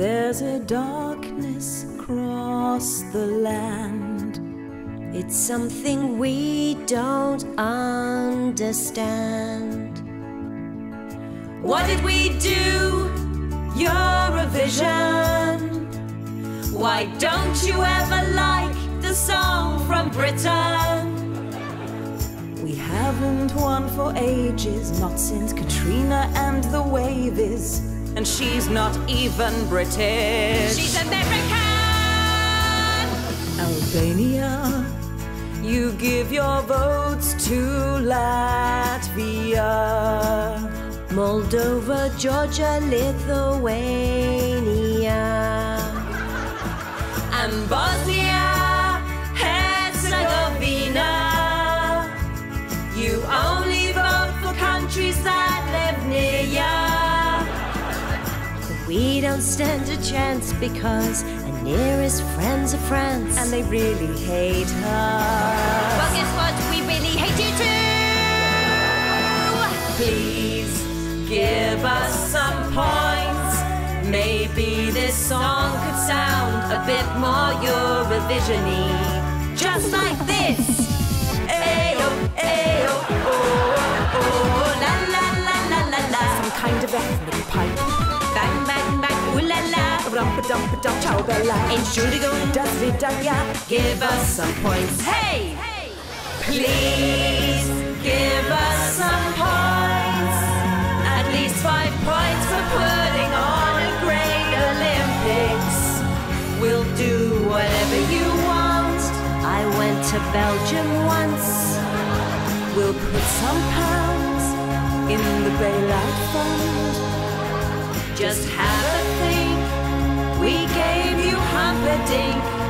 There's a darkness across the land. It's something we don't understand. What did we do, Eurovision? Why don't you ever like the song from Britain? We haven't won for ages, not since Katrina and the Waves. And she's not even British. She's American! Albania, you give your votes to Latvia, Moldova, Georgia, Lithuania, and Bosnia, Herzegovina. You only vote for countries that live near you. We don't stand a chance because our nearest friends are France, and they really hate us. Well, guess what? We really hate you too! Please give us some points. Maybe this song could sound a bit more Eurovision-y. Just like this! Give us some points. Hey! Please give us some points. At least 5 points for putting on a great Olympics. We'll do whatever you want. I went to Belgium once. We'll put some pounds in the bailout fund. Just have a think. We gave you Humperdinck.